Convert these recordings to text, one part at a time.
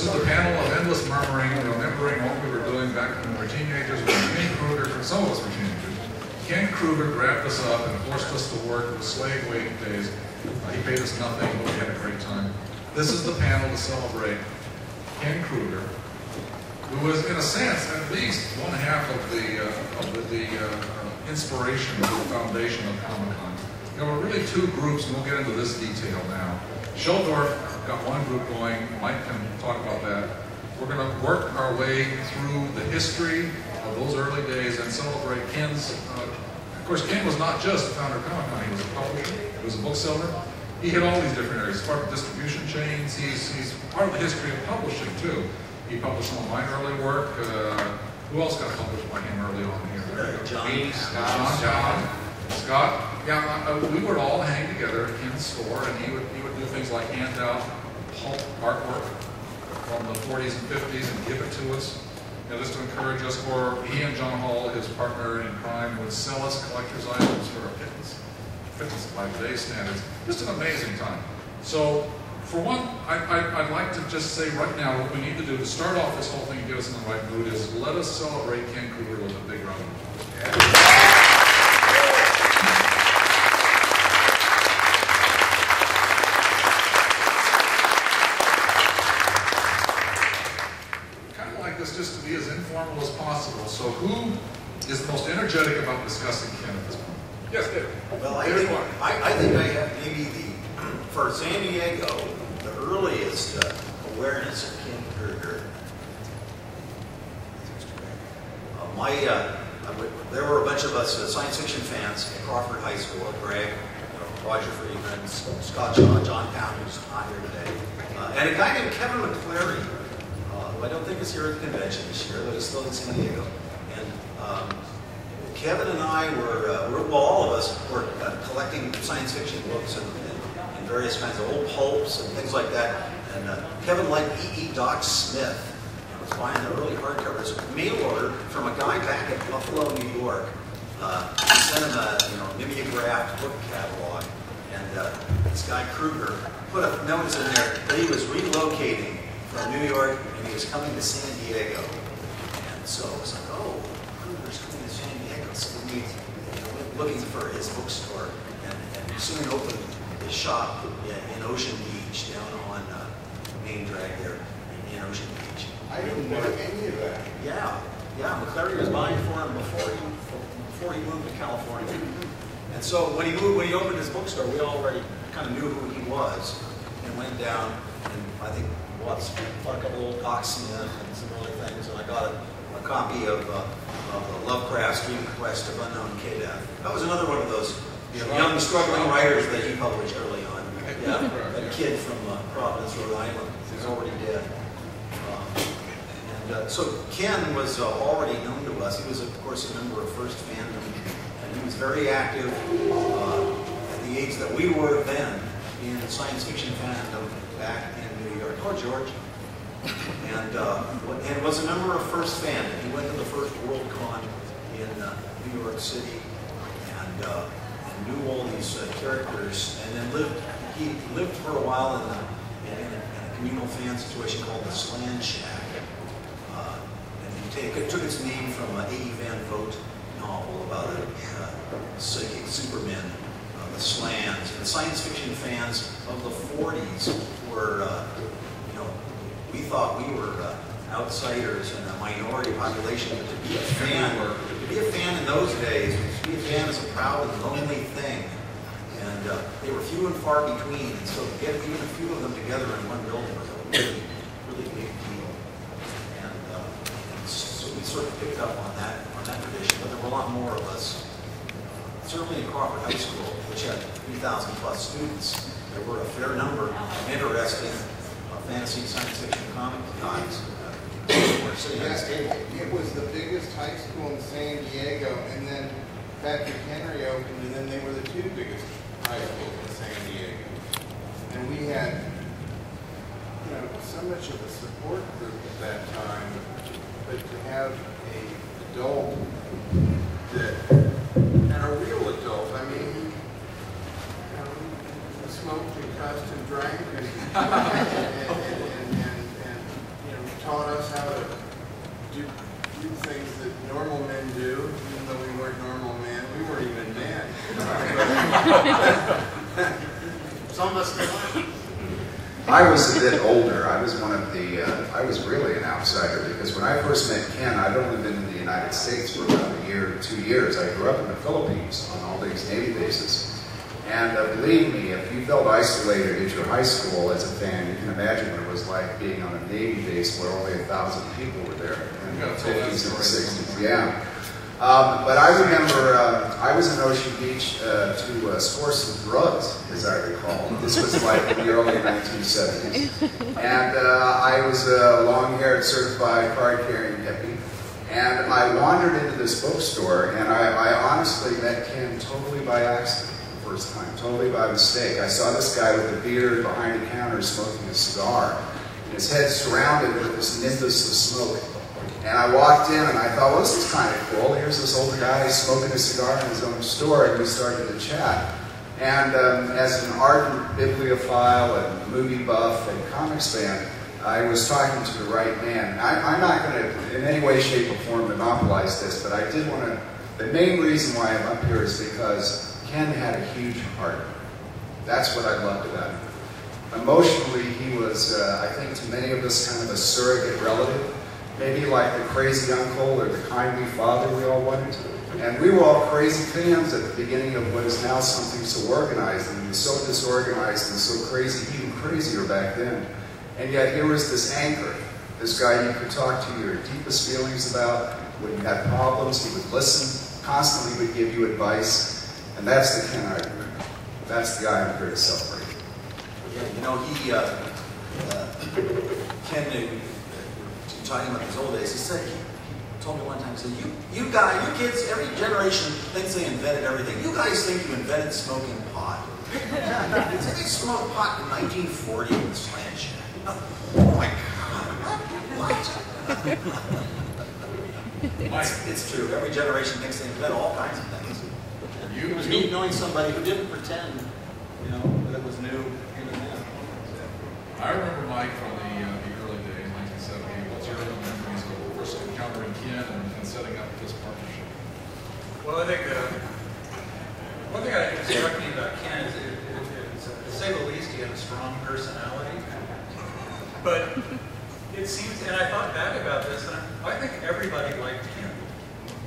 This is a panel of endless murmuring, remembering what we were doing back when we were teenagers, when Ken Krueger, some of us were teenagers. Ken Krueger grabbed us up and forced us to work with slave waiting days. He paid us nothing, but we had a great time. This is the panel to celebrate Ken Krueger, who was, in a sense, at least one half of the inspiration of the foundation of Comic-Con. There were really two groups, and we'll get into this detail now. Shel Dorf got one group going. Mike can talk about that. We're going to work our way through the history of those early days and celebrate Ken's. Of course, Ken was not just the founder of Comic-Con. He was a publisher. He was a bookseller. He hit all these different areas. Part of distribution chains. He's part of the history of publishing too. He published some of my early work. Who else got published by him early on here? John. Yeah, we would all hang together at Ken's store, and he would do things like hand out pulp artwork from the 40s and 50s and give it to us. You know, just to encourage us, or he and John Hall, his partner in crime, would sell us collector's items for a pittance. Pittance by today's standards. Just an amazing time. So, for one, I'd like to just say right now what we need to do to start off this whole thing and get us in the right mood is let us celebrate Ken Krueger with a big round of applause. As possible. So, who is the most energetic about discussing Ken at this point? Yes, David. Well, I think I have maybe for San Diego, the earliest awareness of Ken Krueger. There were a bunch of us science fiction fans at Crawford High School. Greg, Roger Freedman, Scott Shaw, John Pound, who's not here today, and a guy named Kevin McClary. I don't think it's here at the convention this year, but it's still in San Diego. And Kevin and I were all of us were collecting science fiction books and various kinds of old pulps and things like that. And Kevin liked E.E. Doc Smith. I was buying the early hardcovers, mail order from a guy back in Buffalo, New York. He sent him a mimeographed book catalog, and this guy Krueger put up notes in there that he was relocating from New York, and he was coming to San Diego. And so I was like, oh, Krueger's coming to San Diego. So we were looking for his bookstore, and soon opened his shop in Ocean Beach, down on Main Drag there, in Ocean Beach. I didn't know any of that. Yeah, yeah, McClary was buying for him before he moved to California. And so when he moved, when he opened his bookstore, we already kind of knew who he was, and went down, and I think, bought a couple old Doc Smith and some other things, and I got a copy of Lovecraft's Dream Quest of Unknown K-Death. That was another one of those young, struggling writers that he published early on. Yeah, a kid from Providence, Rhode Island, who's already dead. So Ken was already known to us. He was, of course, a member of First Fandom, and he was very active at the age that we were then in science fiction fandom back in George, and was a member of First Fandom. He went to the first World Con in New York City, and knew all these characters, and then he lived for a while in a communal fan situation called the Slan Shack, and it took its name from an A.E. Van Vogt novel about a psychic superman, the Slans. And the science fiction fans of the 40s were we thought we were outsiders and a minority population, but to be a fan in those days, to be a fan is a proud and lonely thing, and they were few and far between, and so to get even a few of them together in one building was a really, really big deal, and so we sort of picked up on that tradition, but there were a lot more of us. Certainly in Crawford High School, which had 3,000 plus students, there were a fair number of interesting fantasy, science fiction, comic guys. It was the biggest high school in San Diego, and then Patrick Henry opened, and then they were the two biggest high schools in San Diego. And we had, so much of a support group at that time, but to have an adult that. And a real adult. I mean, smoked and cussed and drank and Some of us still are. I was a bit older. I was one of the, I was really an outsider, because when I first met Ken, I'd only been in the United States for about a year, 2 years. I grew up in the Philippines on all these Navy bases. And believe me, if you felt isolated at your high school as a fan, you can imagine what it was like being on a Navy base where only 1,000 people were there in the 50s and the 60s. Yeah. But I remember I was in Ocean Beach to score some drugs, as I recall. This was like in the early 1970s. And I was a long-haired, certified, card-carrying hippie. And I wandered into this bookstore, and I honestly met Ken totally by accident the first time, totally by mistake. I saw this guy with a beard behind a counter smoking a cigar, and his head surrounded with this nimbus of smoke. And I walked in and I thought, well, this is kind of cool. Here's this old guy smoking a cigar in his own store, and we started to chat. And as an ardent bibliophile and movie buff and comics fan, I was talking to the right man. I'm not going to, in any way, shape, or form, monopolize this, but I did want to, the main reason why I'm up here is because Ken had a huge heart. That's what I loved about him. Emotionally, he was, I think to many of us, kind of a surrogate relative. Maybe like the crazy uncle or the kindly father we all wanted. And we were all crazy fans at the beginning of what is now something so organized and so disorganized and so crazy, even crazier back then. And yet here was this anchor, this guy you could talk to your deepest feelings about. When you had problems, he would listen, constantly would give you advice. And that's the Ken I remember. That's the guy I'm here to celebrate. Yeah, you know, he, Ken knew. Talking about his old days, he said, he told me one time, he said, you guys, you kids, every generation thinks they invented everything. You guys think you invented smoking pot. Yeah, it's like they smoked pot in 1940 in Slan Shack. Oh my God, what? It's true, every generation thinks they invented all kinds of things. It was neat knowing somebody who didn't pretend, you know, that it was new even then. I remember Mike from the early days, 1970. Encountering Ken and setting up this partnership? Well, I think one thing that struck me about Ken is, to say the least, he had a strong personality. But it seems, and I thought back about this, and I think everybody liked Ken.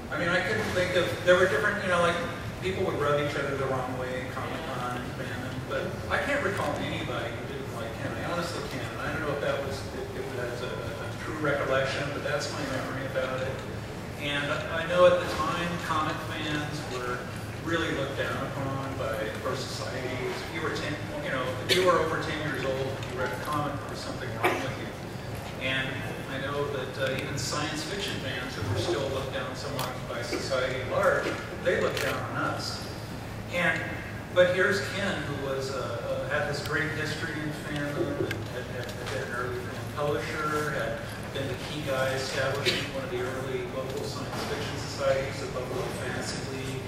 I mean, I couldn't think of, there were different, you know, like people would rub each other the wrong way in Comic-Con and Fandom, but I can't recall anybody who didn't like Ken. I honestly can't, and I don't know if that was, if that's a true recollection, but that's my memory about it. And I know at the time, comic fans were really looked down upon by our society. If you were 10, you know, if you were over 10 years old and you read a comic, there was something wrong with you. And I know that even science fiction fans who were still looked down somewhat by society at large, they looked down on us. And but here's Ken, who was had this great history in fandom, and had an early fan publisher, had been the key guy establishing one of the early local science fiction societies, the Buffalo Fantasy League.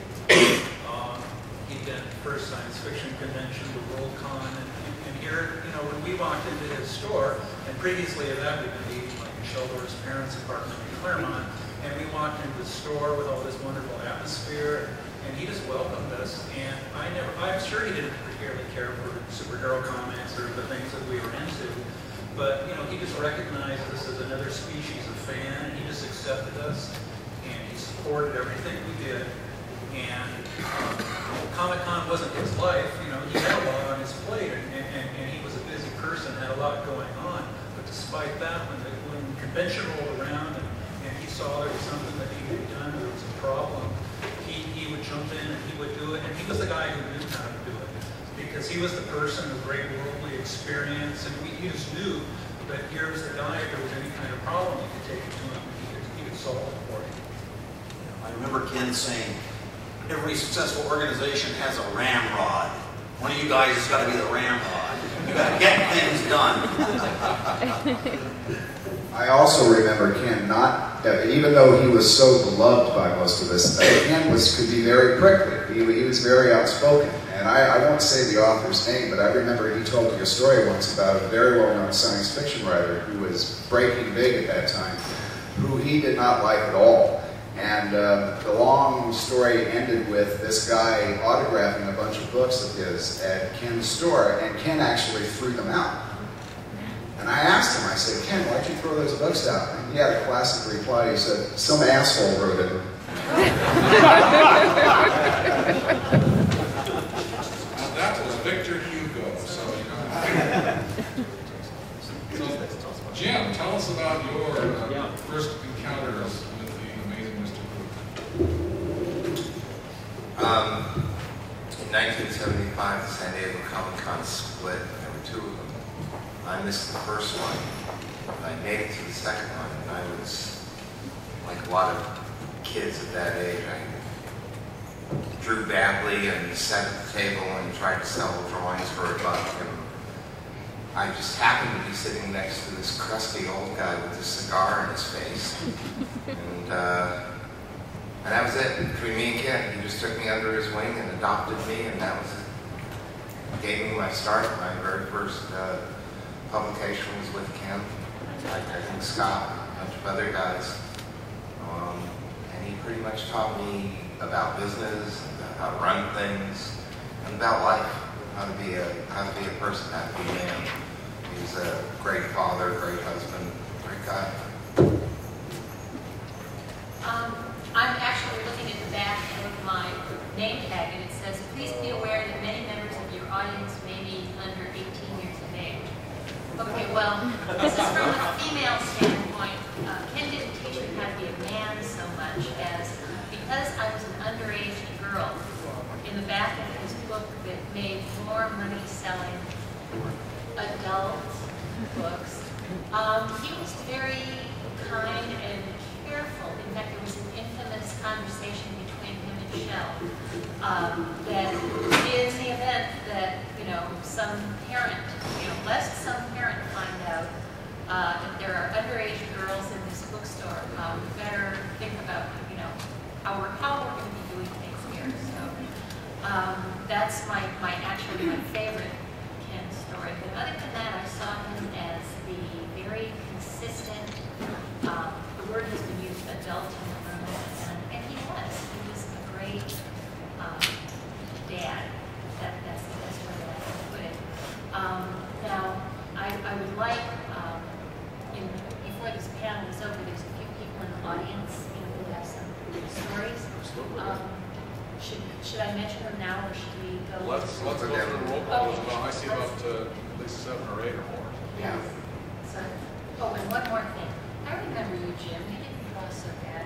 He'd been the first science fiction convention, the Worldcon, and here, you know, when we walked into his store, and previously to that, we'd been eating like in Shel Dorf's parents' apartment in Claremont, and we walked into the store with all this wonderful atmosphere, and he just welcomed us. And I'm sure he didn't particularly care for superhero comics or the things that we were into. But, you know, he just recognized us as another species of fan, and he just accepted us, and he supported everything we did. And Comic-Con wasn't his life, you know, he had a lot on his plate, and he was a busy person, had a lot going on. But despite that, when the convention rolled around and he saw there was something that he had done, there was a problem, he would jump in and he would do it, and he was the guy who knew how to do it. Because he was the person with great worldly experience, and we just knew that here was the guy, if there was any kind of problem, you could take it to him, and he could solve it for you. I remember Ken saying, every successful organization has a ramrod. One of you guys has got to be the ramrod. You've got to get things done. I also remember Ken not, even though he was so beloved by most of us, Ken could be very prickly. He was very outspoken. And I won't say the author's name, but I remember he told me a story once about a very well-known science fiction writer who was breaking big at that time, who he did not like at all. And the long story ended with this guy autographing a bunch of books of his at Ken's store, and Ken actually threw them out. And I asked him, I said, "Ken, why'd you throw those books out?" And he had a classic reply. He said, "Some asshole wrote it." Now that was Victor Hugo, so you know. So, Jim, tell us about your first encounters with the amazing Mr. Krueger. In 1975, the San Diego Comic-Con split, and there were two of them. I missed the first one, and I made it to the second one, and I was, like a lot of kids at that age, I drew badly and sat at the table and tried to sell drawings for a buck, and I just happened to be sitting next to this crusty old guy with a cigar in his face, and that was it. Between me and Ken, he just took me under his wing and adopted me, and that was it. Gave me my start. My very first publication was with Ken, I think Scott, and a bunch of other guys. And he pretty much taught me about business, and how to run things, and about life, how to be a person, how to be a man. He was a great father, great husband, great guy. I'm actually looking at the back of my name tag, and it says, "Please be aware that many members of your audience may be under 18 years of age." Okay, well, this is from a female standpoint. Ken didn't teach me how to be a man so much as, because I was an underage girl, in the back of his book that made more money selling adult books, he was very kind and careful. In fact, there was an infamous conversation between him and Shel that is the event that, you know, some parent, you know, lest some parent find out that there are underage girls in this bookstore, we better think about, you know, how we're going to be doing things here. So that's my actually my favorite Ken story. But other than that, I saw him as the very consistent, the word has been used, adult in the room, and he was a great dad. That's the best way that I can put it. Now, I would like, before this panel is over, there's a few people in the audience who have some stories. Should I mention them now, or should we go? Let's go through the roll call. Okay. I see about at least 7 or 8 or more. Yeah. So, oh, and one more thing. I remember you, Jim. You didn't draw so bad.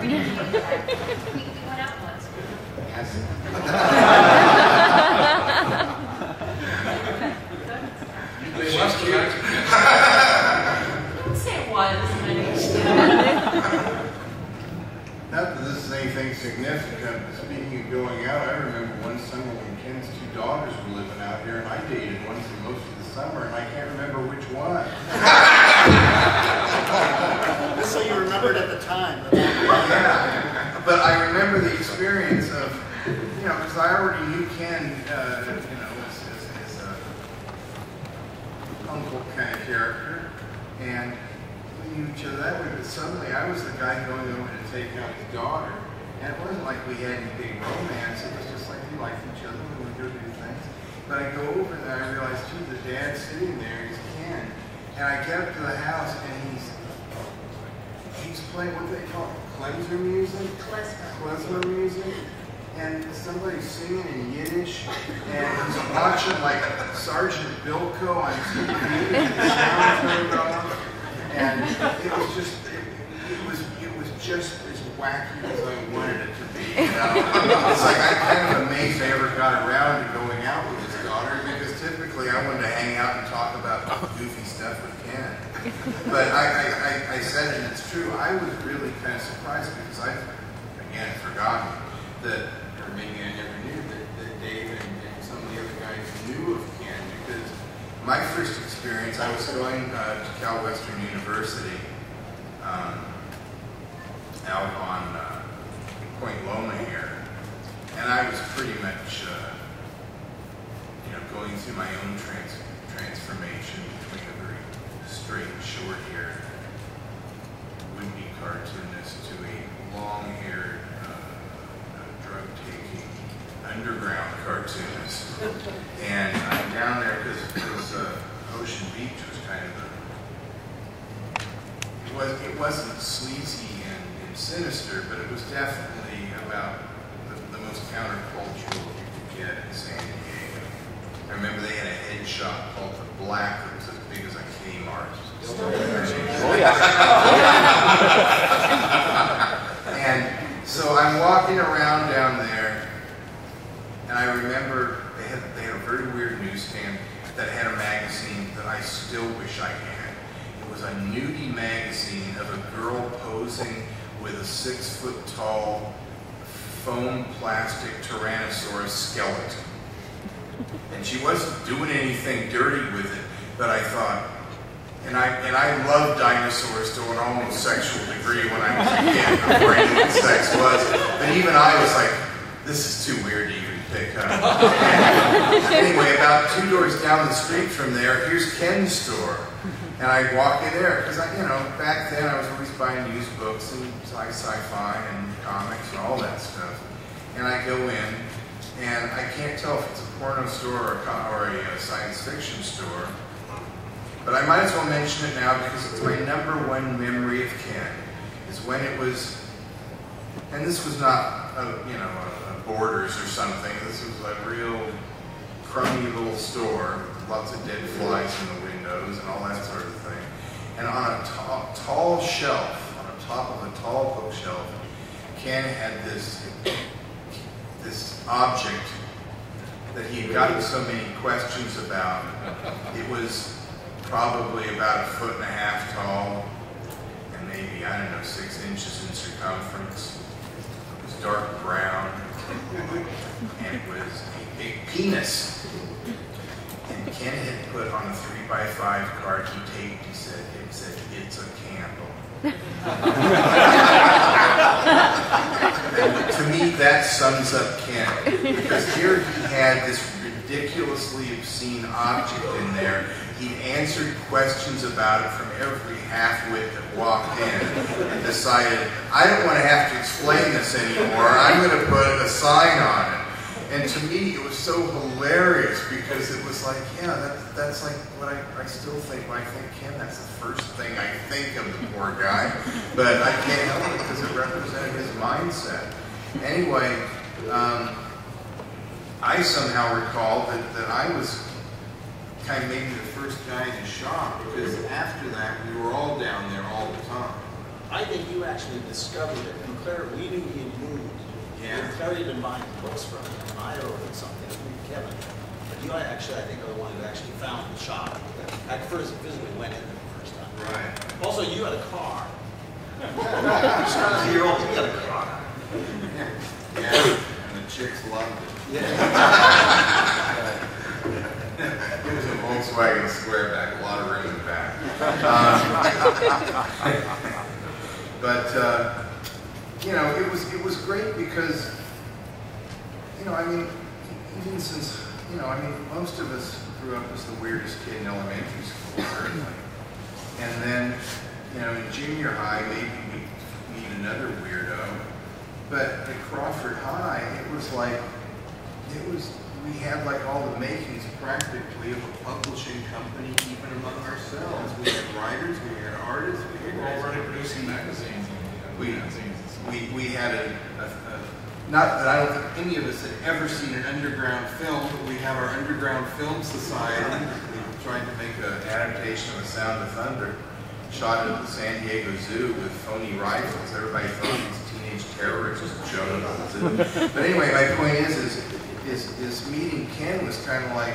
We went out once. Yes. They must be I would say once. Not that this is anything significant, but speaking of going out, I remember one summer when Ken's 2 daughters were living out here, and I dated once in most of the summer, and I can't remember which one. Just so you remembered at the time. Yeah, but I remember the experience of, you know, because I already knew Ken, you know, as a uncle kind of character, and we knew each other that way, but suddenly I was the guy going over to take out his daughter, and it wasn't like we had any big romance, it was just like we liked each other and we would do things. But I go over there, I realized, gee, the dad's sitting there, he's Ken, and I get up to the house and he's playing, what do they call it, Klezmer music? Klezmer music. And somebody's singing in Yiddish, and he's watching like Sergeant Bilko on TV, and the sound off, and it was just as wacky as I wanted it to be. You know? It's like I'm kind of amazed I ever got around to going out with his daughter, because typically I wanted to hang out and talk about goofy stuff with Ken. But I said it, and it's true. I was really kind of surprised because I, again, forgotten that, or maybe I never knew that Dave and some of the other guys knew of Ken, because my first experience, I was going to Cal Western University out on Point Loma here, and I was pretty much, you know, going through my own transformation between a very straight and short here, wouldn't be cartoonist to a long-haired, drug-taking, underground cartoonist. And I'm down there because Ocean Beach was kind of a, it wasn't sleazy and sinister, but it was definitely about the most countercultural you could get in San Diego. I remember they had a head shop called The Black, that was as big as a Kmart. Oh yeah. And so I'm walking around down there, and I remember they had a very weird newsstand that had a magazine that I still wish I had. It was a nudie magazine of a girl posing with a 6-foot-tall foam plastic Tyrannosaurus skeleton. And she wasn't doing anything dirty with it, but I thought, and I loved dinosaurs to an almost sexual degree when I was a kid, I'm afraid what sex was, but even I was like, this is too weird to even pick up. And anyway, about 2 doors down the street from there, here's Ken's store. And I walk in there, because you know, back then I was always buying used books and sci-fi and comics and all that stuff. And I go in, and I can't tell if it's a porno store or a science fiction store, but I might as well mention it now because it's my #1 memory of Ken, is when it was, and this was not a Borders or something, this was a real crummy little store, lots of dead flies in the windows and all that sort of thing. And on a tall shelf, on the top of a tall bookshelf, Ken had this object that he had gotten so many questions about. It was probably about 1.5 feet tall and maybe, I don't know, 6 inches in circumference. It was dark brown and it was a big penis. And Ken had put on a 3x5 card he taped, it said, it's a candle. And to me, that sums up Ken, because here he had this ridiculously obscene object in there. He answered questions about it from every half-wit that walked in and decided, I don't want to have to explain this anymore. I'm going to put a sign on it. And to me, it was so hilarious because it was like, yeah, that's like what I still think when I think Ken. That's the first thing I think of the poor guy. But I can't help it because it represented his mindset. Anyway, I somehow recall that I was kind of maybe the first guy in the shop because after that, we were all down there all the time. I think you actually discovered it. And Claire, we knew he had moved. Yeah. And Claire had been buying books from him. I ordered something, Kevin. But you actually, I think, are the one who actually found the shop. I first physically went in there the first time. Right. Also, you had a car. You're old, you had a car. Yeah. Yeah. And the chicks loved it. Yeah. It was a Volkswagen Squareback, a lot of room in the back. But you know, it was great because, you know, I mean, even since, you know, I mean, most of us grew up as the weirdest kid in elementary school, certainly. And then, you know, in junior high, maybe we meet another weirdo. But at Crawford High, it was like, we had like all the makings practically of a publishing company, even among ourselves. We had writers, we had artists, we were all running producing magazines. We had not that I don't think any of us had ever seen an underground film, but we have our underground film society. We tried to make an adaptation of A Sound of Thunder, shot at the San Diego Zoo with phony rifles. Everybody thought these teenage terrorists showed up at the zoo. But anyway, my point is meeting Ken was kind of like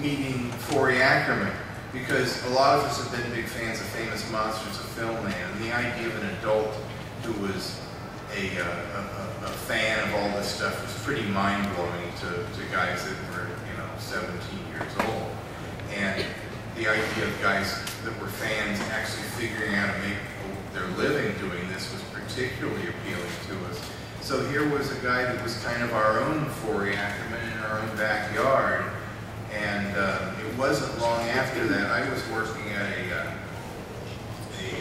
meeting Forrest Ackerman, because a lot of us have been big fans of Famous Monsters of Film Man, and the idea of an adult who was a fan of all this stuff was pretty mind-blowing to guys that were, you know, 17 years old. And the idea of guys that were fans actually figuring out how to make their living doing this was particularly appealing to us. So here was a guy that was kind of our own Forrest Ackerman in our own backyard. And it wasn't long after that. I was working at a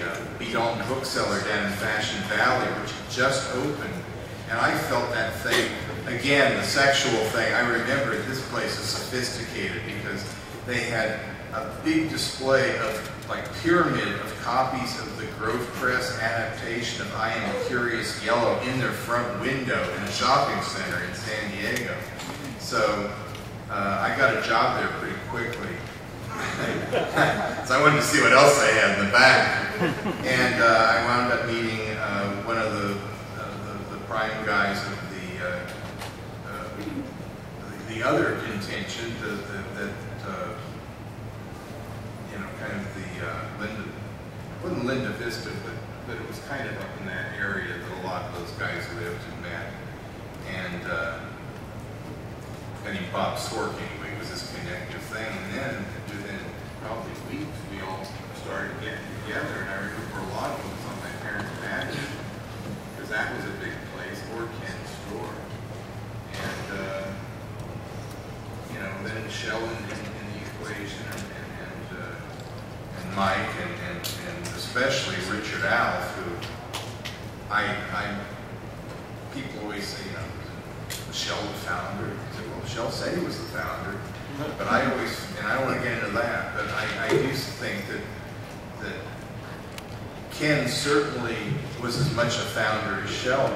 a beat-on bookseller down in Fashion Valley, which just opened, and I felt that thing, again, the sexual thing. I remember this place is sophisticated because they had a big display of, like, pyramid of copies of the Grove Press adaptation of I Am Curious Yellow in their front window in a shopping center in San Diego. So I got a job there pretty quickly. So I wanted to see what else I had in the back. And I wound up meeting one of the prime guys of the other contention, it wasn't Linda Vista, but it was kind of up in that area that a lot of those guys lived and met. And I mean, Bob Sork, anyway, was this connective thing. And then within probably weeks, we all started getting together. And I remember a lot of them was on my parents' patio, because that was a big place, or Ken's store. And, you know, then Shel in the equation, and Mike, and especially Richard Alf, who people always say, you know, was Shel the founder? I said, well, Shel said he was the founder, but I always, and I don't want to get into that, but I used to think that Ken certainly was as much a founder as Shel,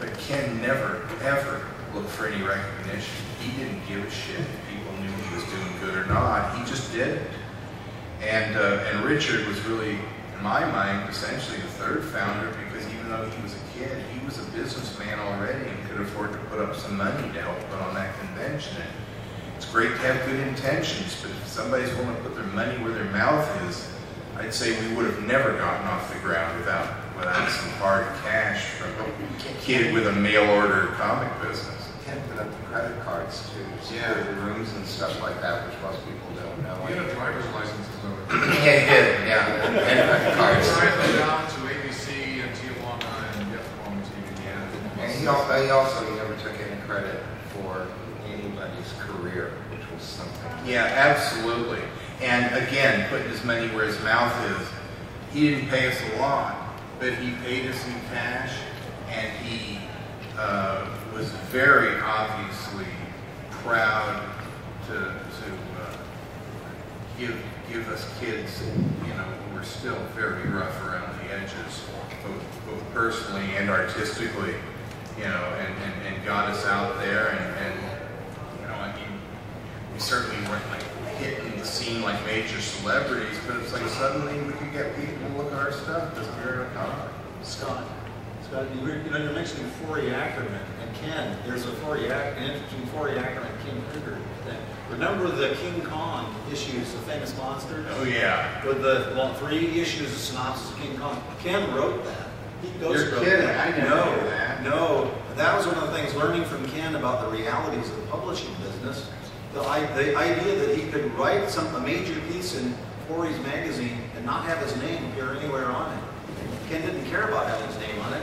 but Ken never, ever looked for any recognition. He didn't give a shit if people knew he was doing good or not. He just did it. And Richard was really, in my mind, essentially the third founder, because even though he was a kid, he was a businessman already and could afford to put up some money to help put on that convention. And it's great to have good intentions, but if somebody's willing to put their money where their mouth is, I'd say we would have never gotten off the ground without some hard cash from a kid with a mail order comic business. Ken put up the credit cards to secure the rooms and stuff like that, which most people don't know. You had a driver's license. Yeah, he did, yeah. And cards. Down to ABC and Tijuana and TV. And he also never took any credit for anybody's career, which was something. Yeah, absolutely. And again, putting his money where his mouth is. He didn't pay us a lot, but he paid us in cash, and he was very obviously proud to give us kids, you know, who were still very rough around the edges, both personally and artistically, you know, and got us out there, and you know, I mean, we certainly weren't like hitting the scene like major celebrities, but it's like suddenly we could get people to look at our stuff because we're in a comic. Scott, you're mentioning Forrest Ackerman and Ken. There's a Forrest Ackerman and Ken Krueger thing. Remember the King Kong issues, the Famous Monsters? Oh yeah. With the three issues of synopsis of King Kong. Ken wrote that. You're kidding. I know that. No, that was one of the things learning from Ken about the realities of the publishing business. The idea that he could write a major piece in Forrest's magazine and not have his name appear anywhere on it. Ken didn't care about having his name on it.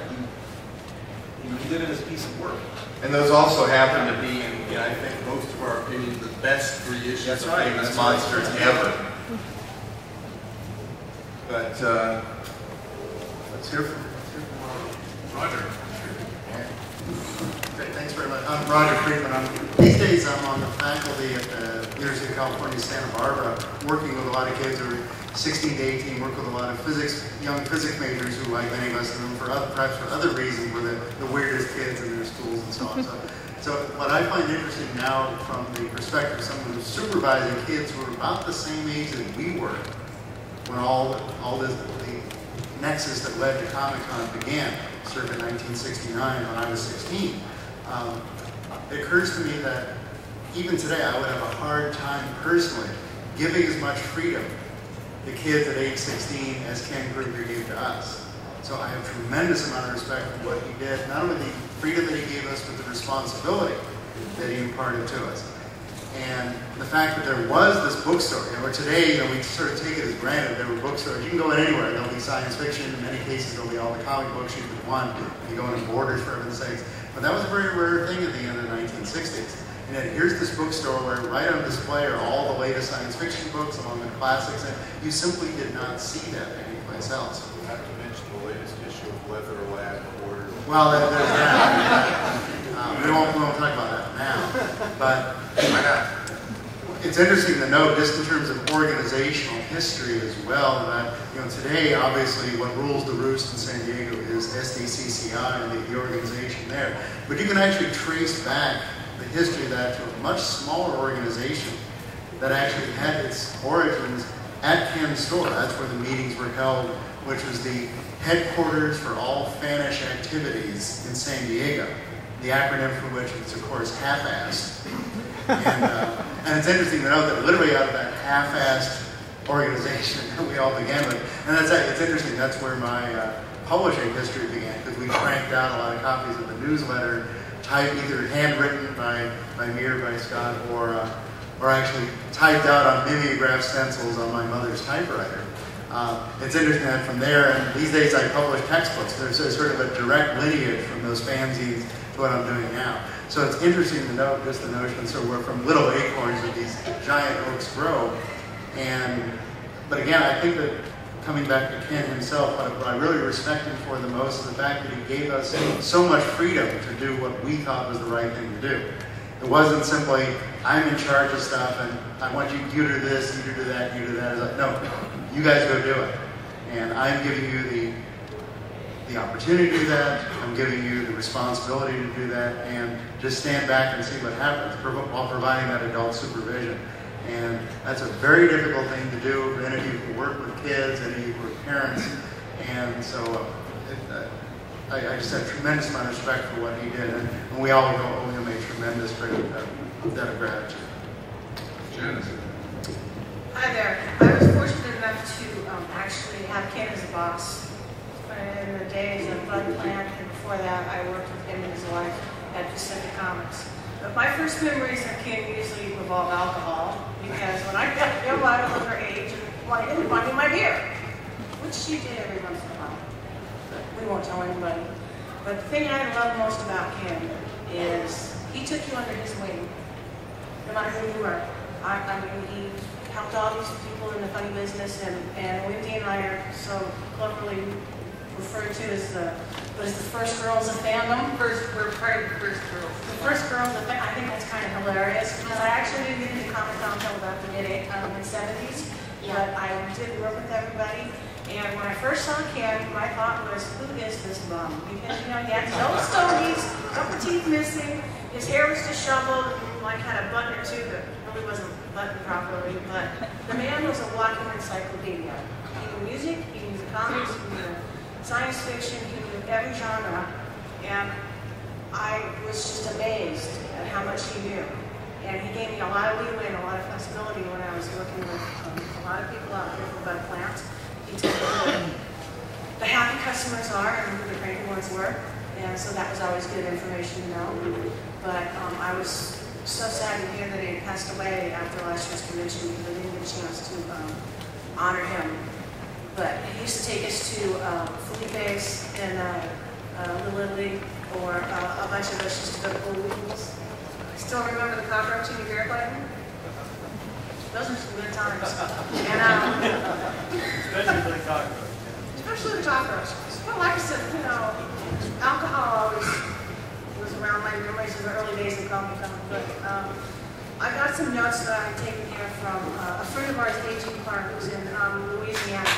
He did it as a piece of work. And those also happen to be, in I think most of our opinion, the best three issues of Famous Monsters ever. But let's hear from Roger. Great, thanks very much. I'm Roger Freedman. These days I'm on the faculty at the University of California, Santa Barbara, working with a lot of kids who are 16 to 18, work with a lot of young physics majors who, like many of us, and perhaps for other reasons, were the weirdest kids in their schools and so on. So what I find interesting now from the perspective of someone who's supervising kids who are about the same age that we were when all this, the nexus that led to Comic-Con began, circa 1969 when I was 16. It occurs to me that even today I would have a hard time personally giving as much freedom to kids at age 16 as Ken Krueger gave to us. So I have a tremendous amount of respect for what he did, not only the freedom that he gave us, but the responsibility that he imparted to us. And the fact that there was this bookstore, you know, where today, you know, we sort of take it as granted there were bookstores. You can go in anywhere, there'll be science fiction, in many cases there'll be all the comic books you could want, you go into Borders for heaven's sakes. But that was a very rare thing at the end of the 1960s. And then here's this bookstore where right on display are all the latest science fiction books, along with classics, and you simply did not see that anywhere. someplace else. Not to mention the latest issue of Leather Lab Order. Well, there's that. We won't talk about that now. But it's interesting to note, just in terms of organizational history as well, that today, obviously, what rules the roost in San Diego is SDCCI and the organization there. But you can actually trace back the history of that to a much smaller organization that actually had its origins at Ken's store. That's where the meetings were held, which was the headquarters for all fanish activities in San Diego. The acronym for which is, of course, half-assed. And it's interesting to note that literally out of that half-assed organization that we all began with, and it's interesting, that's where my publishing history began, because we cranked out a lot of copies of the newsletter, typed either handwritten by me or by Scott, or actually typed out on mimeograph stencils on my mother's typewriter. It's interesting that from there, and these days I publish textbooks, there's sort of a direct lineage from those fanzines to what I'm doing now. So it's interesting to note just the notion, so we're from little acorns that these giant oaks grow. But again, I think that coming back to Ken himself, what I really respect him for the most is the fact that he gave us so much freedom to do what we thought was the right thing to do. It wasn't simply, I'm in charge of stuff and I want you to do this, you to do that, you to do that. It's like, no, you guys go do it. And I'm giving you the opportunity to do that, I'm giving you the responsibility to do that, and just stand back and see what happens while providing that adult supervision. And that's a very difficult thing to do for any of you who work with kids, any of you who are parents. And so I just have a tremendous amount of respect for what he did. And we all owe him a tremendous debt of gratitude. Janice. Hi there. I was fortunate enough to actually have Ken as a boss in the days of Bud Plant. And before that, I worked with him and his wife at Pacific Comics. But my first memories of Ken usually involve alcohol, because when I got ill, I was underage and wanted money in my beer, which she did every once in a while. But we won't tell anybody. But the thing I love most about Ken is he took you under his wing, no matter who you were. I mean, he helped all these people in the funny business, and Wendy and I are so cleverly referred to as the first girls of fandom. We're part of the first girls. The first girls of fandom. I think that's kind of hilarious, because I actually didn't get into Comic-Con until about the mid-70s, yeah. But I did work with everybody. And when I first saw Ken, my thought was, who is this bum? Because, he had no stogies, a couple teeth missing, his hair was disheveled, like had a button or two that really wasn't buttoned properly, but the man was a walking encyclopedia. He knew music, he knew the comics, he knew science fiction, he knew every genre, and I was just amazed at how much he knew. And he gave me a lot of leeway and a lot of flexibility when I was working with a lot of people out here from Bud Plant. He told me what the happy customers are and who the cranky ones were, and so that was always good information to know. But I was so sad to hear that he passed away after last year's convention, because I didn't get a chance to honor him. But he used to take us to Felipe's and Little Italy, or a bunch of us used to go to Little Italy's. I still remember the cover-up to New York button. Those are some good times. And, especially for the cockroach. Especially the cockroach. Well, like I said, alcohol always was around my memories in the early days of Comic-Con. But I got some notes that I had taken here from a friend of ours, A.G. Clark, who's in Louisiana.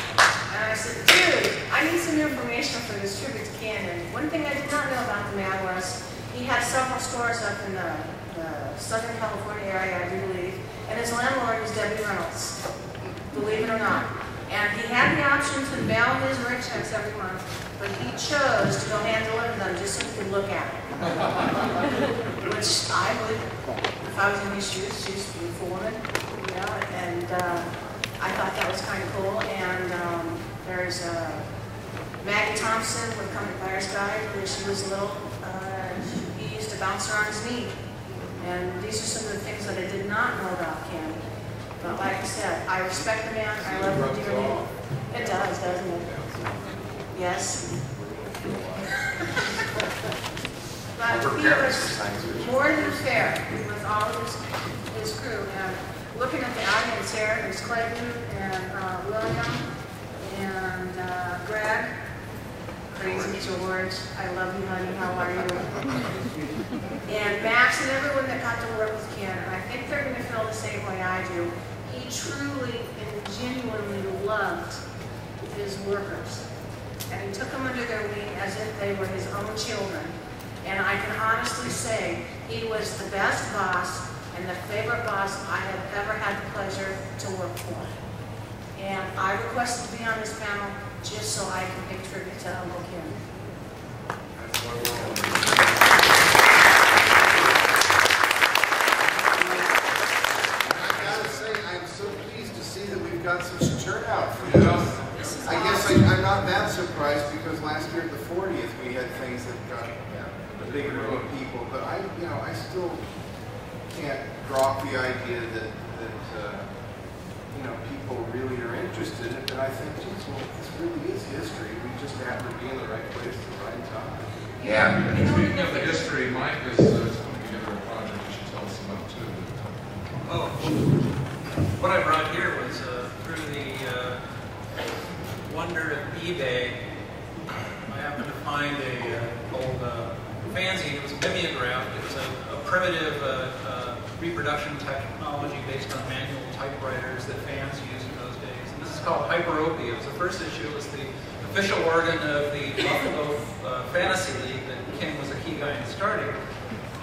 And I said, dude, I need some information for this tribute to Ken. And one thing I did not know about the man was he had several stores up in the Southern California area, I do believe. And his landlord was Debbie Reynolds, believe it or not. And he had the option to mail his rent checks every month, but he chose to go hand deliver them just so he could look at it. Which I would, if I was in his shoes. She's a beautiful woman, and I thought that was kind of cool. And there's Maggie Thompson with Comic Buyer's Guide. When she was little, he used to bounce her on his knee. And these are some of the things that I did not know about Ken. But like I said, I respect the man, I love him dearly. It does, doesn't it? Yes. But he was more than fair with all of his crew. And looking at the audience here, there's Clayton and William and Greg, Crazy George, I love you, honey, how are you? And Max and everyone that got to work with Ken, and I think they're going to feel the same way I do. He truly and genuinely loved his workers, and he took them under their wing as if they were his own children. And I can honestly say he was the best boss and the favorite boss I have ever had the pleasure to work for. And I requested to be on this panel just so I can pay tribute to Uncle Ken. That's I gotta say, I'm so pleased to see that we've got such a turnout for this. I guess I'm not that surprised because last year at the 40th we had things that got a big room of people. But I still can't drop the idea that people really are interested in it, but I think, geez, well, this really is history. We just happen to be in the right place at the right time. Yeah, speaking of the history, Mike is putting together a project you should tell us about, too. Oh, what I brought here was through the wonder of eBay, I happened to find a old fanzine. It was a mimeograph. It was a primitive reproduction technology based on manual typewriters that fans used in those days. And this is called Hyperopia. It was the first issue. It was the official organ of the Buffalo Fantasy League that Ken was a key guy in starting.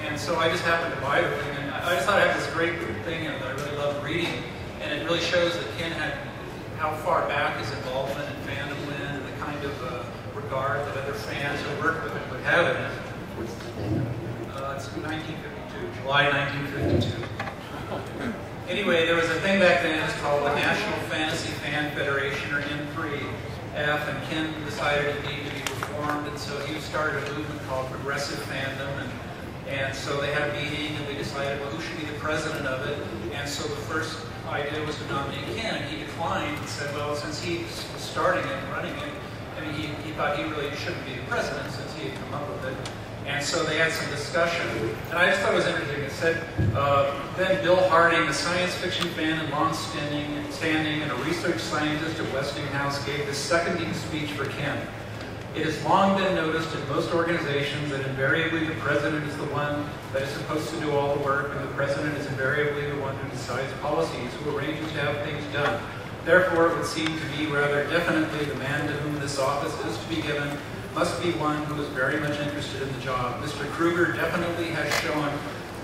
And so I just happened to buy the thing. And I just thought I had this great thing that I really loved reading. And it really shows that Ken had how far back his involvement in fandom went and the kind of regard that other fans who worked with him would have in it. It's 1950. July 1952. Anyway, there was a thing back then, it was called the National Fantasy Fan Federation, or N3F, and Ken decided it needed to be reformed, and so he started a movement called Progressive Fandom, and so they had a meeting, and they decided, well, who should be the president of it? And so the first idea was to nominate Ken, and he declined and said, well, since he was starting it and running it, he thought he really shouldn't be the president since he had come up with it. And so they had some discussion, and I just thought it was interesting. It said, then Bill Harding, a science fiction fan and long-standing and a research scientist at Westinghouse, gave this seconding speech for Ken. It has long been noticed in most organizations that invariably the president is the one that is supposed to do all the work, and the president is invariably the one who decides policies, who arranges to have things done. Therefore, it would seem to me rather definitely the man to whom this office is to be given must be one who is very much interested in the job. Mr. Krueger definitely has shown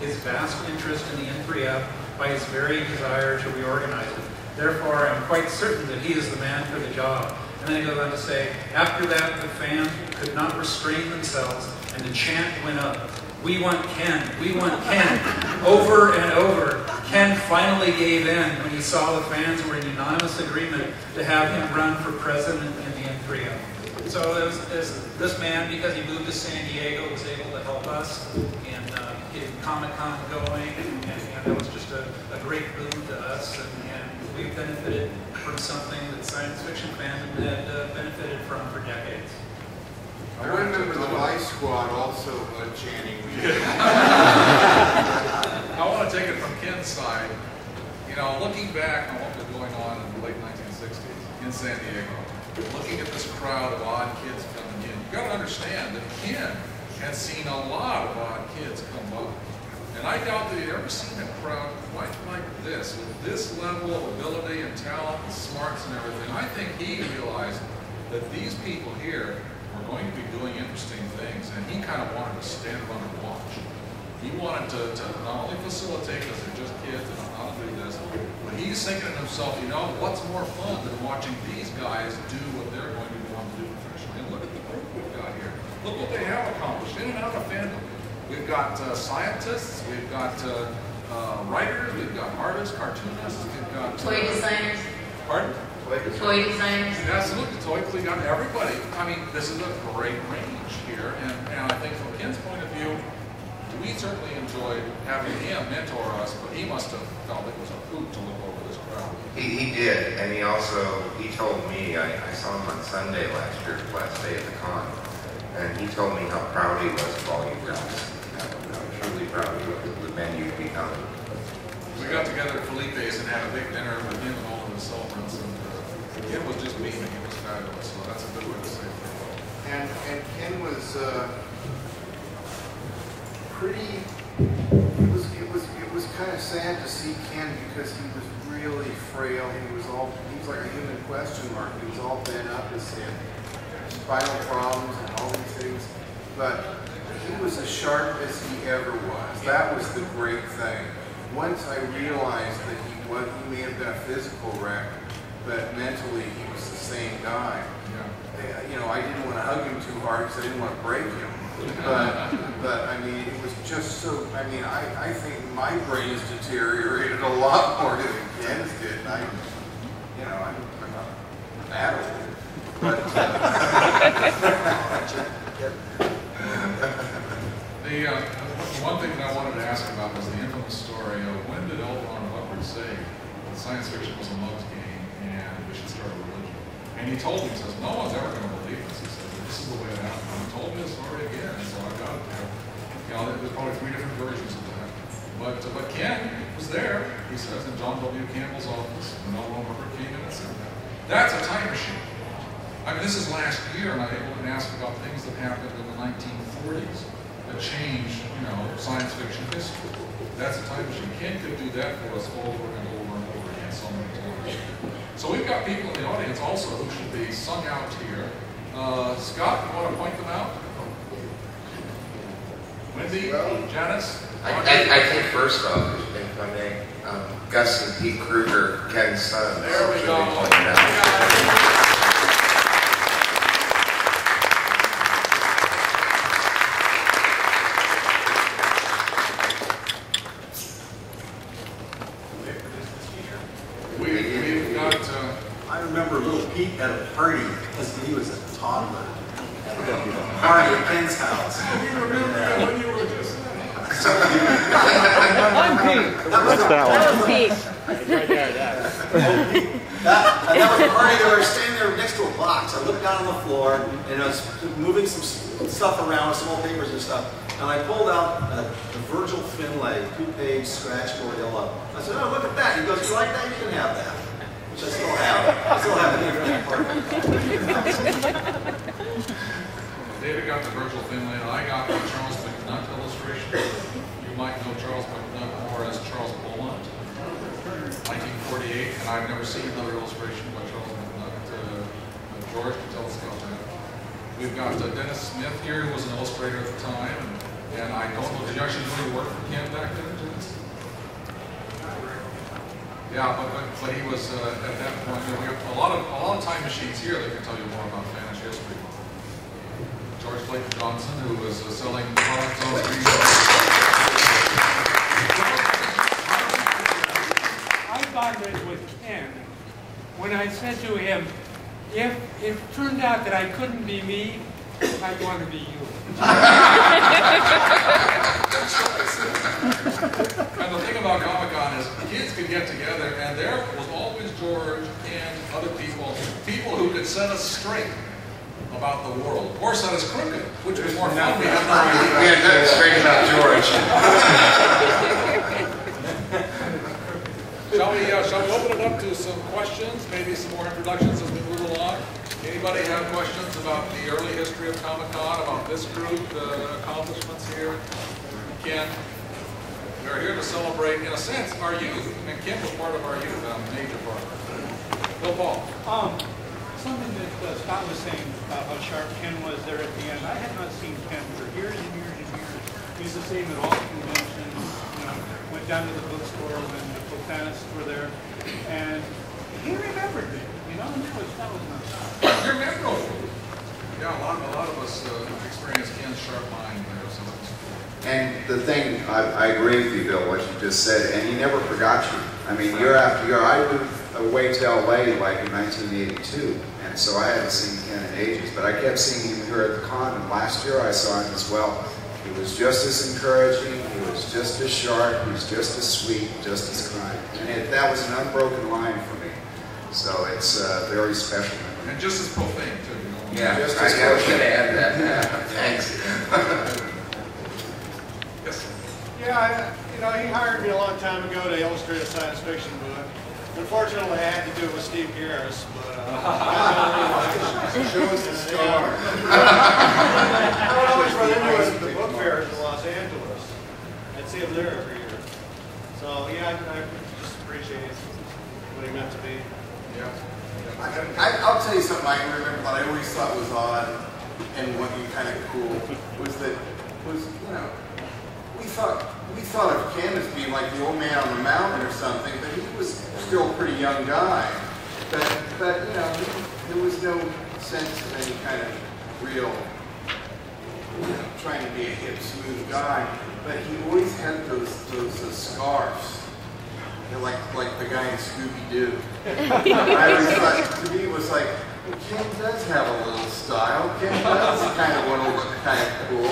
his vast interest in the N3F by his very desire to reorganize it. Therefore, I am quite certain that he is the man for the job. And then he goes on to say, after that, the fans could not restrain themselves, and the chant went up. We want Ken, we want Ken, over and over. Ken finally gave in when he saw the fans were in unanimous agreement to have him run for president in the N3F. So this man, because he moved to San Diego, was able to help us and get Comic-Con going, and that was just a great boon to us, and we've benefited from something that science fiction fandom had benefited from for decades. I remember the Y Squad also chanting. I want to take it from Ken's side. Looking back on what was going on in the late 1960s in San Diego, looking at this crowd of odd kids coming in, you've got to understand that Ken has seen a lot of odd kids come up. And I doubt that he'd ever seen a crowd quite like this, with this level of ability and talent and smarts and everything. I think he realized that these people here were going to be doing interesting things, and he kind of wanted to stand around and watch. He wanted to not only facilitate, because they're just kids and how to do this, but he's thinking to himself, what's more fun than watching these guys do what they're going to want to do professionally? And look at the group we've got here. Look what they have accomplished in and out of fandom. We've got scientists, we've got writers, we've got artists, cartoonists, we've got... toy designers. Pardon? Toy designers. Absolutely, toy designers. Everybody. I mean, this is a great range here, and I think from Ken's point of view, we certainly enjoyed having him mentor us, but he must have felt it was a hoot to look over this crowd. He did, and he told me, I saw him on Sunday last year, last day at the con, and he told me how proud he was of all you guys. I'm truly proud of the men you've become. We got together at Felipe's and had a big dinner with him and all of his sovereigns, and it was just beaming. It was fantastic. pretty, it was kind of sad to see Ken because he was really frail. He was like a human question mark. He was all bent up, his head, spinal problems and all these things. But he was as sharp as he ever was. That was the great thing. Once I realized that he may have been a physical wreck, but mentally he was the same guy. Yeah. You know, I didn't want to hug him too hard because I didn't want to break him. But I mean, it was just so, I think my brain has deteriorated a lot more than Ken's did. I'm not that old, but... one thing that I wanted to ask about was the infamous story of when did L. Ron Hubbard say that science fiction was a love game and we should start a religion? And he told me, he says, no one's ever going to believe this. He says, this is the way it happened. And he told me the story again, and so I got it there. You know, there's probably 3 different versions of that. But Ken was there, he says, in John W. Campbell's office when L. Ron Hubbard came in and said that. That's a time machine. I mean, this is last year, and I'm able to ask about things that happened in the 1940s. That changed, you know, science fiction history. That's a time machine. Ken could do that for us over and over and over again, so many times. So we've got people in the audience also who should be sung out here. Scott, you want to point them out? Wendy, Janice? I think first off, if I may, Gus and Pete Krueger, Ken's sons. There we go. At a party, because he was a toddler. Party at Ken's house. You remember that when you were just That was a party that we were standing there next to a box. I looked down on the floor, and I was moving some stuff around, some old papers and stuff. And I pulled out the Virgil Finlay 2-page scratch Gorilla. I said, oh, look at that. He goes, you like that? You can have that. I still have it here in the apartment. David got the Virgil Finlay, and I got the Charles McNutt illustration. You might know Charles McNutt more as Charles Beaumont, 1948, and I've never seen another illustration by Charles McNutt. George can tell us about that. We've got Dennis Smith here, who was an illustrator at the time, and I don't know, did you actually really work for Ken back then? Yeah, but he was at that point. You know, we have a lot of time machines here that can tell you more about Spanish history. George Clayton Johnson, who was selling products on the I bothered with Ken when I said to him, if it turned out that I couldn't be me, I'd want to be you. And the thing about Comic-Con is kids could get together, and there was always George and other people who could set us straight about the world, or set us crooked, which was more fun. We had no idea. We had to straight about George. Shall we open it up to some questions, maybe some more introductions as we move along? Anybody have questions about the early history of Comic-Con, about this group, the accomplishments here? Ken, we're here to celebrate, in a sense, our youth. I mean, Ken was part of our youth, a major part. Bill Paul. Something that Scott was saying about how sharp Ken was there at the end. I had not seen Ken for years and years and years. He was the same at all conventions. You know, went down to the bookstore when the botanists were there, and he remembered me. No, that was not. You're memorable. Yeah, a lot of us experience Ken's sharp mind there. So. And the thing, I agree with you, Bill, what you just said, and he never forgot you. I mean, year after year, I moved away to LA like in 1982, and so I hadn't seen Ken in ages, but I kept seeing him here at the con, and last year I saw him as well. He was just as encouraging, he was just as sharp, he was just as sweet, just as kind. And that was an unbroken line for me. So it's very special. And just as profane, too. You know? Yeah, just as I was going to add that. Yeah. Thanks. Yes, sir. Yeah, you know, he hired me a long time ago to illustrate a science fiction book. Unfortunately, I had to do it with Steve Garris, but show us the star. I would always run into it at the book fairs in Los Angeles. museum there every year. So yeah, I just appreciate what he meant to be. Yeah. I'll tell you something I can remember that I always thought was odd and what you kind of cool was that you know, we thought of Ken as being like the old man on the mountain or something, but he was still a pretty young guy. But you know, there was no sense of any kind of real, you know, trying to be a hip, smooth guy. But he always had those scarves, you know, like the guy in Scooby Doo. I always thought, to me, it was like, well, Ken does have a little style. Ken does kind of want to look kind of cool.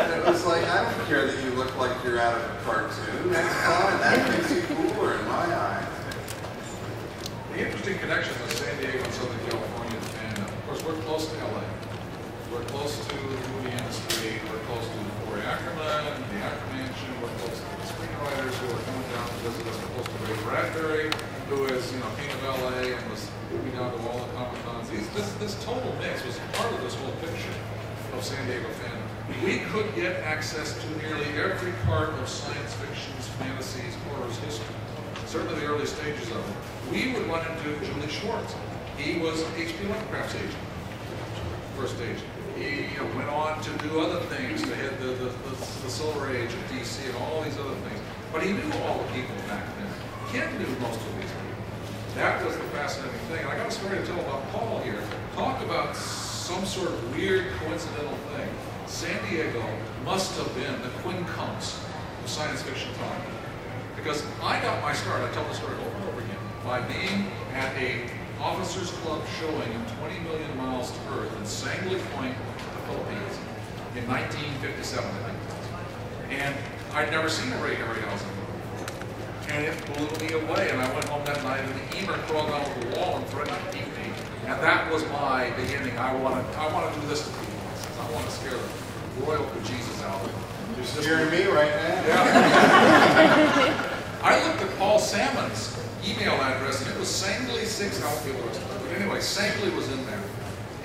And it was like, I don't care that you look like you're out of a cartoon. That's fine. That makes you cooler in my eyes. The interesting connection with San Diego and Southern California and of course, we're close to LA. We're close to the movie industry. We're close to Forrest Ackerman and the Ackerman Mansion. We're close to the screenwriters who are coming down to visit us. We're close to Ray Bradbury, who is, you know, king of LA and was moving down to all the Comic-Cons. This total mix was part of this whole picture of San Diego fandom. We could get access to nearly every part of science fiction's, fantasies, horrors, history, certainly the early stages of it. We would run into Julie Schwartz. He was H.P. Lovecraft's agent, first agent. He went on to do other things, to hit the Silver Age of D.C. and all these other things. But he knew all the people back then. Ken knew most of these people. That was the fascinating thing. And I got a story to tell about Paul here. Talk about some sort of weird coincidental thing. San Diego must have been the quincunx of science fiction time. Because I got my start, I tell the story over and over again, by being at a officers club showing in 20 Million Miles to Earth in Sangley Point, the Philippines, in 1957, I think. And I'd never seen a Ray Harryhausen movie. And it blew me away, and I went home that night, and the emer crawled out of the wall and threatened to eat me. And that was my beginning. I want to do this to people. I want to scare the royal bejesus out of them. You're scaring me right now. Yeah. I looked at Paul Salmon's email address, and it was Sangley6. I don't know what it was, but anyway, Sangley was in there.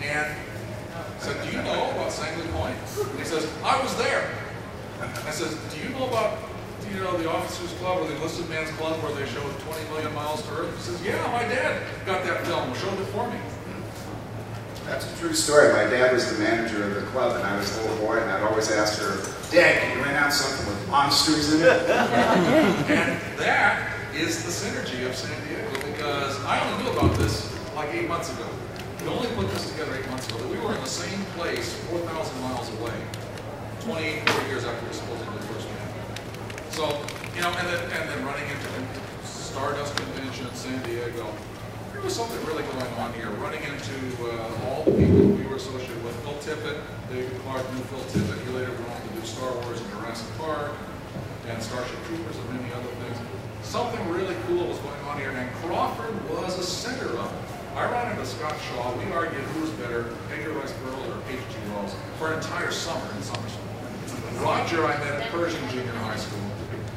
And I said, do you know about Sangley Point? And he says, I was there. I says, do you know about the Officers Club or the Enlisted Man's Club where they showed 20 million miles to Earth? He says, yeah, my dad got that film, showed it for me. That's a true story. My dad was the manager of the club, and I was a little boy, and I'd always ask her, Dad, can you rent out something with monsters in it? And that is the synergy of San Diego, because I only knew about this like 8 months ago. We only put this together 8 months ago. We were in the same place 4,000 miles away, 24 years after we supposedly first met. So, you know, and then running into Stardust Convention in San Diego, there was something really going on here, running into all the people we were associated with. Phil Tippett, David Clark knew Phil Tippett. He later went on to do Star Wars and Jurassic Park and Starship Troopers and many other things. Something really cool was going on here, and Crawford was a center of it. I ran into Scott Shaw. We argued who was better, Edgar Rice Burroughs or H.G. Wells, for an entire summer in summer school. Roger I met at Pershing Junior High School.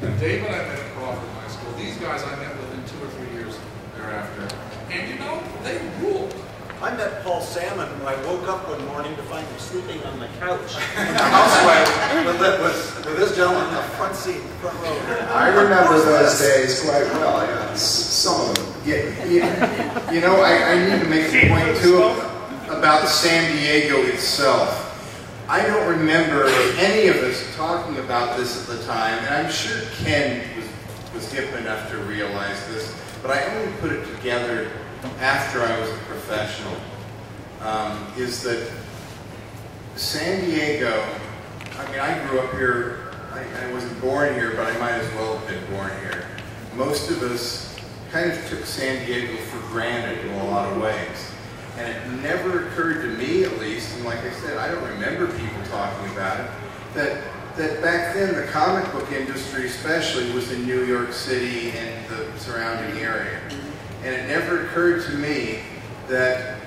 And David I met at Crawford High School. These guys I met within 2 or 3 years thereafter. And you know, they ruled. I met Paul Salmon when I woke up one morning to find him sleeping on the couch. with this gentleman in the front seat, front row. I remember those days quite well. Some of them. Yeah, you know, I need to make a point too about San Diego itself. I don't remember any of us talking about this at the time, and I'm sure Ken was hip enough to realize this. But I only put it together after I was a professional, is that San Diego, I mean, I grew up here, I wasn't born here, but I might as well have been born here. Most of us kind of took San Diego for granted in a lot of ways. And it never occurred to me, at least, and like I said, I don't remember people talking about it, that back then the comic book industry especially was in New York City and the surrounding area. And it never occurred to me that,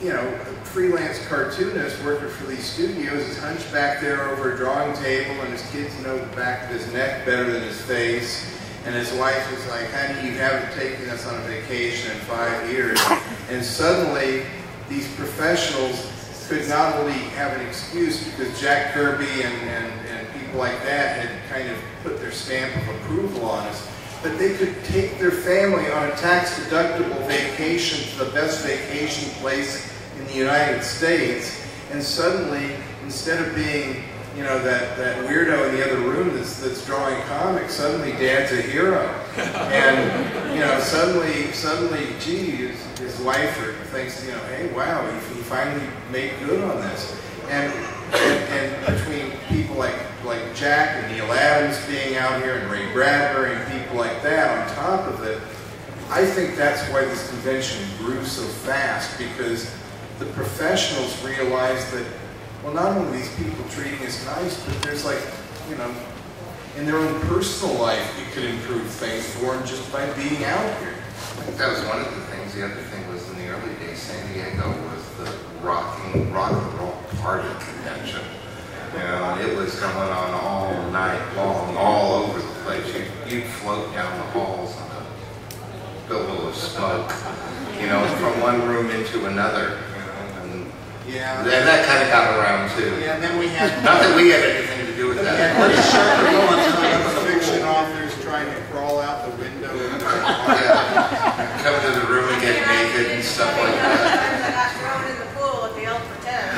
you know, a freelance cartoonist working for these studios is hunched back there over a drawing table and his kids know the back of his neck better than his face. And his wife was like, honey, you haven't taken us on a vacation in 5 years. And suddenly, these professionals could not only have an excuse because Jack Kirby and people like that had kind of put their stamp of approval on us, but they could take their family on a tax-deductible vacation to the best vacation place in the United States, and suddenly, instead of being, you know, that weirdo in the other room that's drawing comics, suddenly Dad's a hero. And, you know, suddenly, gee, his wife thinks, you know, hey, wow, he finally made good on this. And between people like Jack and Neil Adams being out here and Ray Bradbury and people like that on top of it, I think that's why this convention grew so fast, because the professionals realized that, well, not only are these people treating us nice, but there's, like, you know, in their own personal life, you could improve things for them just by being out here. I think that was one of the things. The other thing was, in the early days, San Diego was the rock and roll party convention. You know, it was going on all night long, all over the place. You'd float down the halls on a billow of smoke, you know, from one room into another. Yeah, that kind of got around too. Yeah, and then we had not that we had anything to do with that. We had sharp fiction authors trying to crawl out the window and come to the room and get naked and stuff like that. Thrown in the pool at the El Cortez.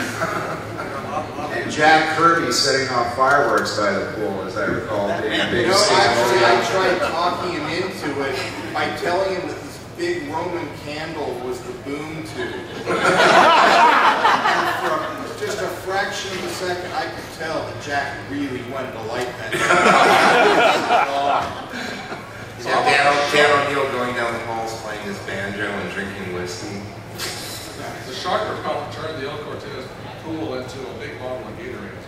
And Jack Kirby setting off fireworks by the pool, as I recall, being a big scene. Actually, I tried talking him into it by telling him that this big Roman candle was the boom tube. Just a fraction of a second, I could tell that Jack really wanted to light that. Dan O'Neill going down the halls playing his banjo and drinking whiskey. The Sharper probably turned the El Cortez pool into a big bottle of gatorade.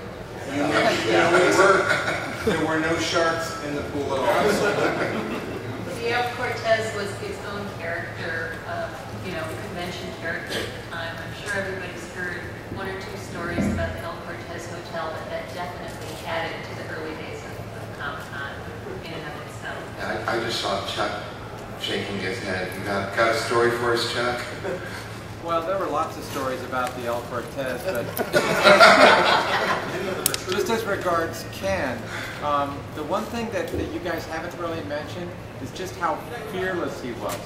There were no sharks in the pool at all. The El Cortez was its own character, you know, convention character at the time. I'm sure everybody's heard one or two stories about the El Cortez Hotel, but that definitely added to the early days of Comic-Con in and of itself. Yeah, I just saw Chuck shaking his head. You got a story for us, Chuck? Well, there were lots of stories about the El Cortez, but just as regards Ken, the one thing that you guys haven't really mentioned is just how fearless he was.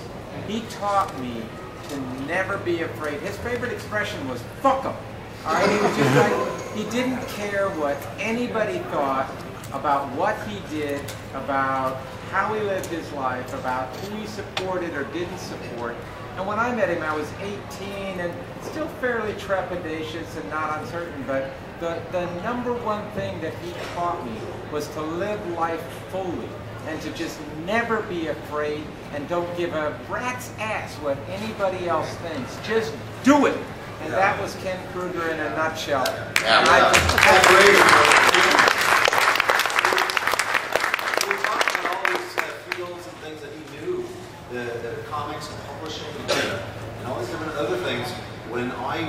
He taught me to never be afraid. His favorite expression was, fuck him. All right, he was just like, he didn't care what anybody thought about what he did, about how he lived his life, about who he supported or didn't support. And when I met him, I was 18 and still fairly trepidatious and not uncertain, but the number one thing that he taught me was to live life fully and to just never be afraid and don't give a rat's ass what anybody else thinks. Just do it. And that was Ken Krueger in a nutshell. Yeah, we were talking about all these fields and things that he knew, the comics and publishing and all these different other things. When I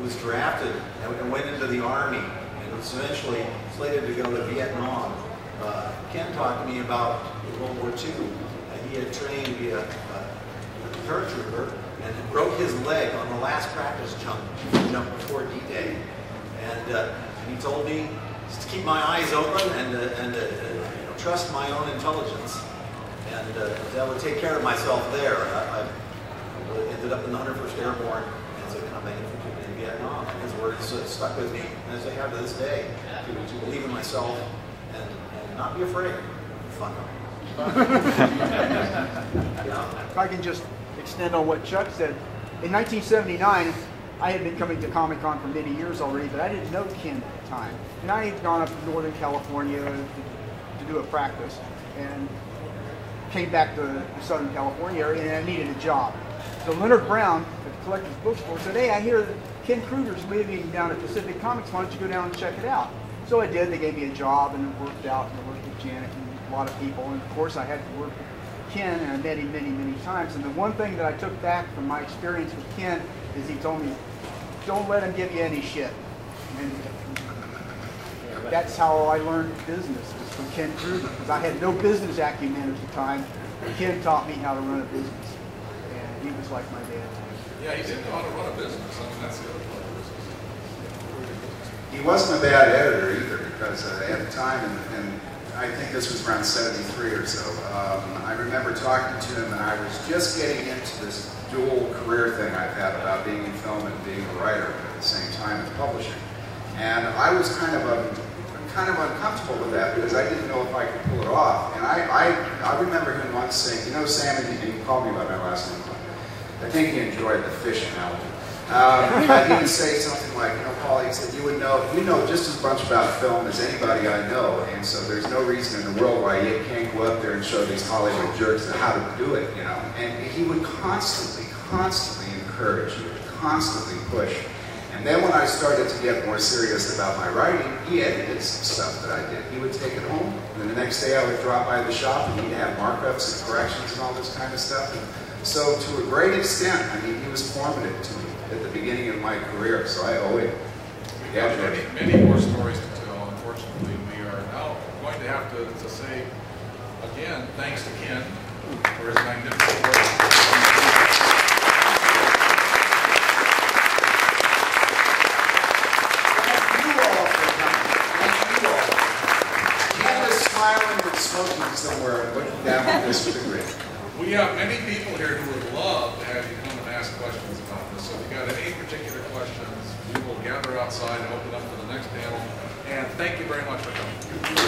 was drafted and went into the Army and was eventually slated to go to Vietnam, Ken talked to me about World War II. He had trained via paratrooper, and he broke his leg on the last practice jump before D-Day. And he told me just to keep my eyes open and trust my own intelligence, and that I would take care of myself there. I ended up in the 101st Airborne as a combat infantry in Vietnam. And his words stuck with me, as they have to this day, to believe in myself and not be afraid. Fuck them. If I can just extend on what Chuck said. In 1979, I had been coming to Comic-Con for many years already, but I didn't know Ken at the time. And I had gone up to Northern California to do a practice, and came back to Southern California, and I needed a job. So Leonard Brown at the Collector's Bookstore said, hey, I hear Ken Krueger's living down at Pacific Comics. Why don't you go down and check it out? So I did. They gave me a job, and it worked out, and I worked with Janet and a lot of people. And, of course, I had to work with Ken, and I met him many, many times. And the one thing that I took back from my experience with Ken is he told me, don't let him give you any shit. And that's how I learned business, was from Ken Krueger, because I had no business acumen at the time. Ken taught me how to run a business, and he was like my dad. Yeah, he didn't know how to run a business. I mean, that's the other part of business. He wasn't a bad editor either, because at the time, and I think this was around 73 or so, I remember talking to him, and I was just getting into this dual career thing I've had about being in film and being a writer at the same time as publishing. And I was kind of uncomfortable with that because I didn't know if I could pull it off. And I remember him once saying, you know, Sam, he called me by my last name. I think he enjoyed the fish analogy. But he would say something like, you know, Paul, he said, you know just as much about film as anybody I know, and so there's no reason in the world why you can't go up there and show these Hollywood jerks how to do it, you know. And he would constantly encourage, he would constantly push. And then when I started to get more serious about my writing, he edited some stuff that I did. He would take it home, and then the next day I would drop by the shop, and he'd have markups and corrections and all this kind of stuff. And so to a great extent, I mean, he was formative to me at the beginning of my career, so I owe him. We have many more stories to tell. Unfortunately, we are now going to have to say, again, thanks to Ken for his magnificent work. Smoking somewhere and looking down at this with a grin. We have many people here who would love to have you come and ask questions about this. So if you've got any particular questions, we will gather outside and open up to the next panel. And thank you very much for coming.